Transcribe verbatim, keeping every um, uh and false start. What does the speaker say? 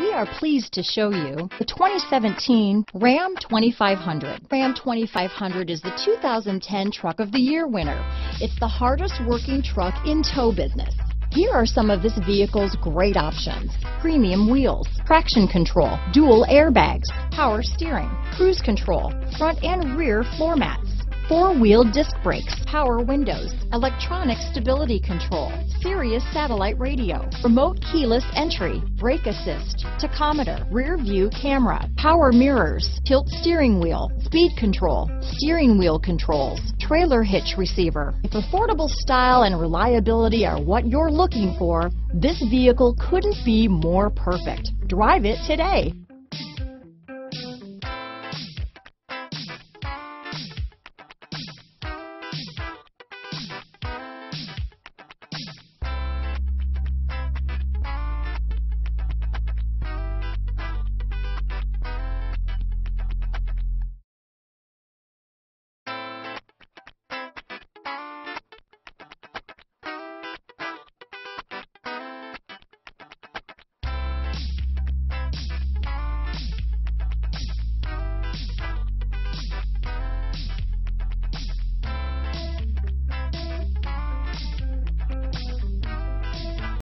We are pleased to show you the twenty seventeen Ram twenty-five hundred. Ram twenty-five hundred is the two thousand ten Truck of the Year winner. It's the hardest working truck in tow business. Here are some of this vehicle's great options: premium wheels, traction control, dual airbags, power steering, cruise control, front and rear floor mats, four-wheel disc brakes, power windows, electronic stability control, Sirius satellite radio, remote keyless entry, brake assist, tachometer, rear view camera, power mirrors, tilt steering wheel, speed control, steering wheel controls, trailer hitch receiver. If affordable style and reliability are what you're looking for, this vehicle couldn't be more perfect. Drive it today.